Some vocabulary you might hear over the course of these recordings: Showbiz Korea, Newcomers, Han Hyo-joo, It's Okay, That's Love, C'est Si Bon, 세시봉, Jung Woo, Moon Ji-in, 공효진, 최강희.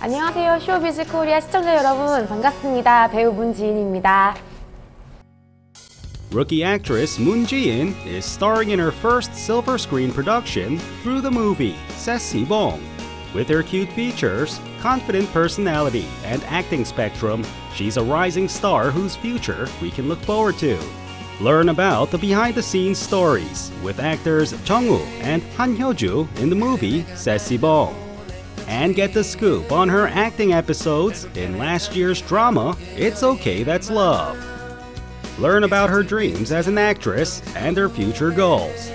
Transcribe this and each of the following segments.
안녕하세요. 쇼비즈 코리아 시청자 여러분, 반갑습니다. 배우 문지인입니다. Rookie actress Moon Ji-in is starring in her first silver screen production through the movie C'est Si Bon. With her cute features, confident personality, and acting spectrum, she's a rising star whose future we can look forward to. Learn about the behind-the-scenes stories with actors Jung Woo and Han Hyo-joo in the movie C'est Si Bon. And get the scoop on her acting episodes in last year's drama It's Okay, That's Love. Learn about her dreams as an actress and her future goals.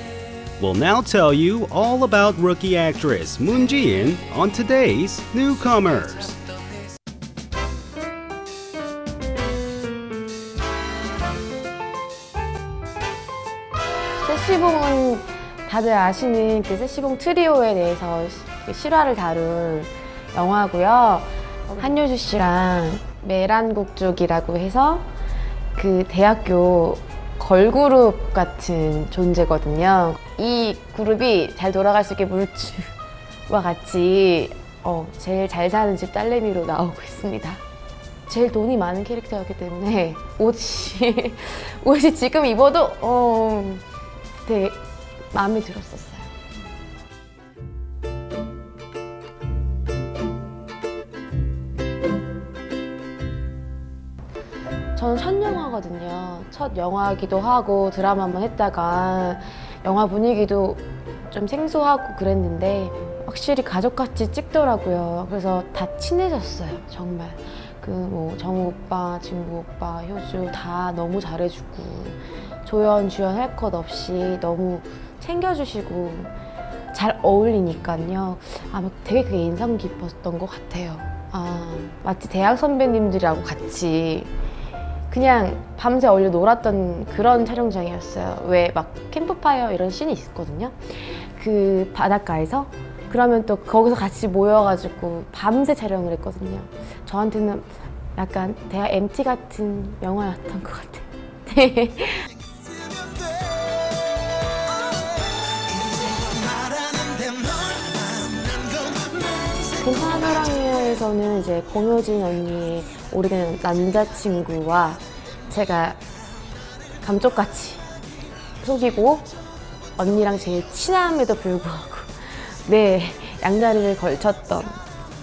We'll now tell you all about rookie actress Moon Ji-in on today's Newcomers. 세시봉은 다들 아시는 그 세시봉 트리오에 대해서 실화를 다룬 영화고요. 한효주 씨랑 메란국죽이라고 해서 그 대학교 걸그룹 같은 존재거든요. 이 그룹이 잘 돌아갈 수 있게 물주와 같이 제일 잘 사는 집 딸내미로 나오고 있습니다. 제일 돈이 많은 캐릭터였기 때문에 옷이 지금 입어도 되게 마음에 들었었어요. 저는 첫 영화거든요. 첫 영화이기도 하고 드라마 한번 했다가 영화 분위기도 좀 생소하고 그랬는데 확실히 가족같이 찍더라고요. 그래서 다 친해졌어요. 정말 그 뭐 정우 오빠, 진구 오빠, 효주 다 너무 잘해주고 조연, 주연 할 것 없이 너무 챙겨주시고 잘 어울리니까요. 아마 되게 그게 인상 깊었던 것 같아요. 마치 대학 선배님들이라고 같이 그냥 밤새 어울려 놀았던 그런 촬영장이었어요. 왜 막 캠프파이어 이런 씬이 있거든요. 그 바닷가에서. 그러면 또 거기서 같이 모여가지고 밤새 촬영을 했거든요. 저한테는 약간 대학 MT 같은 영화였던 것 같아요. 괜찮은 사랑에서는 이제 공효진 언니의 오래된 남자친구와 제가 감쪽같이 속이고 언니랑 제일 친함에도 불구하고 네, 양다리를 걸쳤던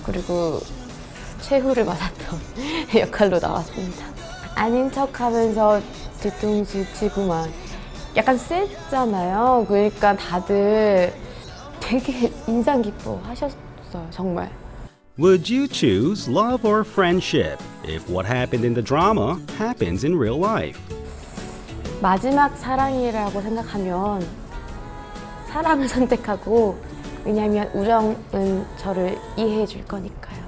그리고 최후를 맞았던 역할로 나왔습니다. 아닌 척하면서 뒤통수 치고 막 약간 쎘잖아요. 그러니까 다들 되게 인상 깊어 하셨어요. 정말. Would you choose love or friendship if what happened in the drama happens in real life? 마지막 사랑이라고 생각하면 사랑을 선택하고, 왜냐면 우정은 저를 이해해 줄 거니까요.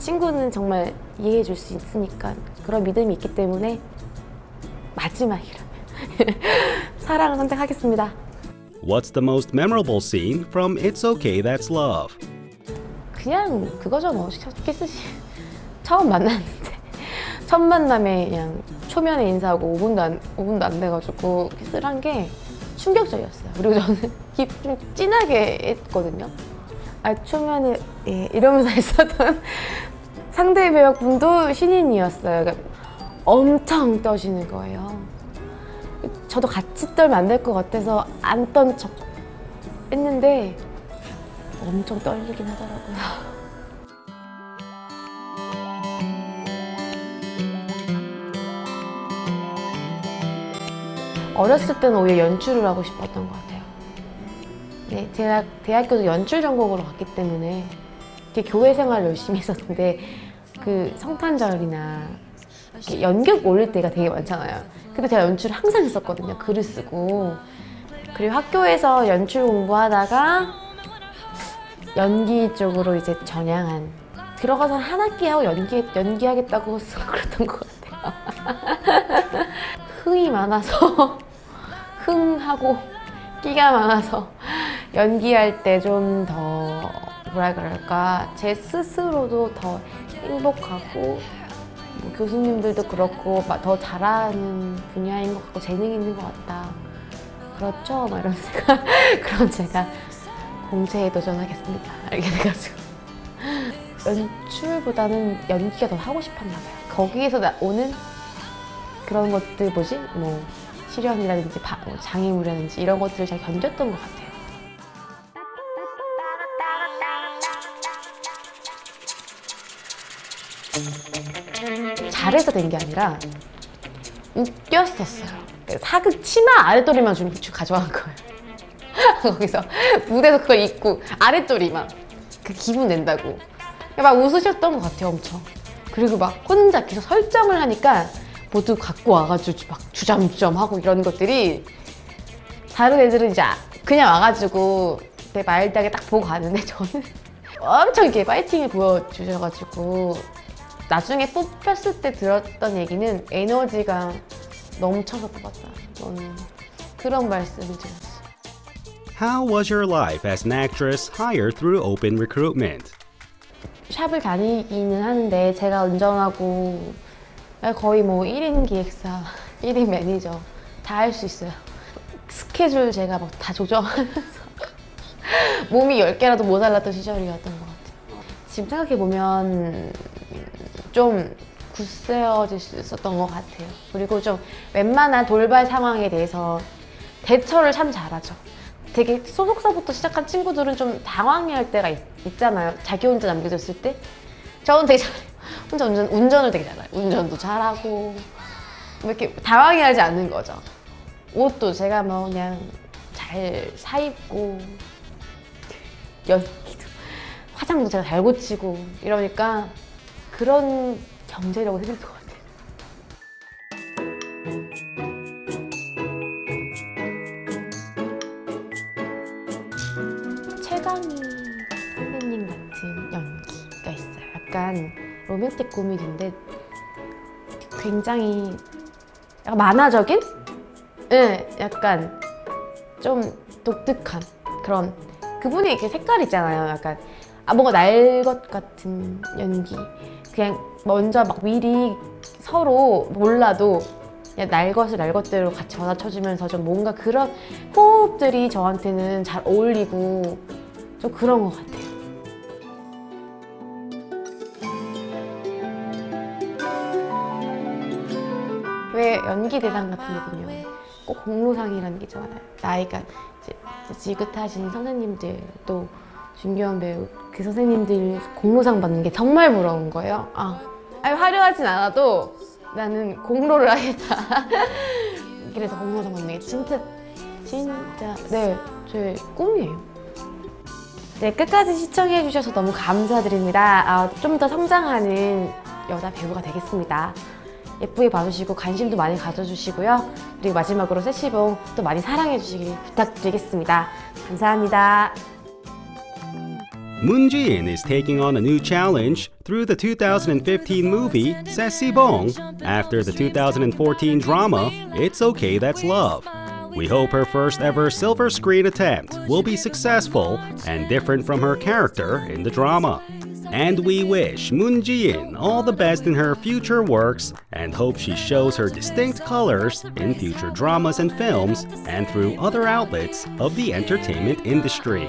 친구는 정말 이해해 줄 수 있으니까 그런 믿음이 있기 때문에 마지막이라면 사랑을 선택하겠습니다. What's the most memorable scene from It's Okay, That's Love? 그냥 그거죠 뭐. 키스시 처음 만났는데 첫 만남에 그냥 초면에 인사하고 5분도 안 돼가지고 키스를 한 게 충격적이었어요. 그리고 저는 좀 진하게 했거든요. 초면에 예, 이러면서 했었던 상대 배역분도 신인이었어요. 그러니까 엄청 떠시는 거예요. 저도 같이 떨면 안 될 것 같아서 안 떤 척 했는데 엄청 떨리긴 하더라고요. 어렸을 때는 오히려 연출을 하고 싶었던 것 같아요. 네, 제가 대학교도 연출 전공으로 갔기 때문에 되게 교회 생활을 열심히 했었는데 그 성탄절이나 이렇게 연극 올릴 때가 되게 많잖아요. 근데 제가 연출을 항상 했었거든요. 글을 쓰고. 그리고 학교에서 연출 공부하다가 연기 쪽으로 이제 전향한, 들어가서 한 학기 하고 연기하겠다고 그랬던 것 같아요. 흥이 많아서 흥하고 끼가 많아서 연기할 때 좀 더 뭐라 그럴까, 제 스스로도 더 행복하고 뭐 교수님들도 그렇고 더 잘하는 분야인 것 같고 재능 있는 것 같다 그렇죠? 막 이러니까 그럼 제가 공채에 도전하겠습니다 이렇게 돼가지고 연출보다는 연기가 더 하고 싶었나 봐요. 거기에서 오는 그런 것들 뭐지? 뭐 시련이라든지 장애물이라든지 이런 것들을 잘 견뎠던 것 같아요. 잘해서 된 게 아니라 웃겼었어요. 사극 치마 아랫도리만 좀 가져간 거예요. 거기서 무대에서 그걸 입고 아랫도리만 그 기분 낸다고 막 웃으셨던 것 같아요, 엄청. 그리고 막 혼자 계속 설정을 하니까 모두 갖고 와가지고 막 주점주점하고 이런 것들이 다른 애들은 이제 그냥 와가지고 내 마일드하게 딱 보고 가는데 저는 엄청 이렇게 파이팅을 보여주셔가지고 나중에 뽑혔을 때 들었던 얘기는 에너지가 넘쳐서 뽑았다. 저는 그런 말씀을 드렸어요. How was your life as an actress hired through open recruitment? 샵을 다니기는 하는데 제가 운전하고 거의 뭐 1인 기획사, 1인 매니저 다 할 수 있어요. 스케줄 제가 막 다 조정하면서 몸이 10개라도 모자랐던 시절이었던 것 같아요. 지금 생각해보면 좀 굳세어질 수 있었던 것 같아요. 그리고 좀 웬만한 돌발 상황에 대해서 대처를 참 잘하죠. 되게 소속사부터 시작한 친구들은 좀 당황해할 때가 있잖아요. 자기 혼자 남겨졌을 때. 저는 되게 잘해요. 혼자 운전을 되게 잘해요. 운전도 잘하고 이렇게 당황해하지 않는 거죠. 옷도 제가 뭐 그냥 잘 사입고 연기도 화장도 제가 잘 고치고 이러니까 그런 경제력을 생길 것 같아요. 최강희 선배님 같은 연기가 있어요. 약간 로맨틱 코미디인데 굉장히 약간 만화적인? 네, 약간 좀 독특한 그런 그분이 이렇게 색깔 있잖아요. 약간 뭔가 날 것 같은 연기. 그냥 먼저 막 미리 서로 몰라도 그냥 날 것을 날 것대로 같이 받아쳐주면서 좀 뭔가 그런 호흡들이 저한테는 잘 어울리고 좀 그런 것 같아요. 왜 연기 대상 같은 데 보면 꼭 공로상이라는 게 있잖아요. 나이가 지긋하신 선생님들도 준교원 배우 그 선생님들 공로상 받는 게 정말 부러운 거예요. 아니 화려하진 않아도 나는 공로를 하겠다. 그래서 공로상 받는 게 진짜 네, 제 꿈이에요. 네, 끝까지 시청해 주셔서 너무 감사드립니다. 좀 더 성장하는 여자 배우가 되겠습니다. 예쁘게 봐주시고 관심도 많이 가져주시고요. 그리고 마지막으로 C'est Si Bon 또 많이 사랑해 주시길 부탁드리겠습니다. 감사합니다. Moon Ji-in is taking on a new challenge through the 2015 movie C'est Si Bon after the 2014 drama It's Okay, That's Love. We hope her first ever silver screen attempt will be successful and different from her character in the drama. And we wish Moon Ji-in all the best in her future works and hope she shows her distinct colors in future dramas and films and through other outlets of the entertainment industry.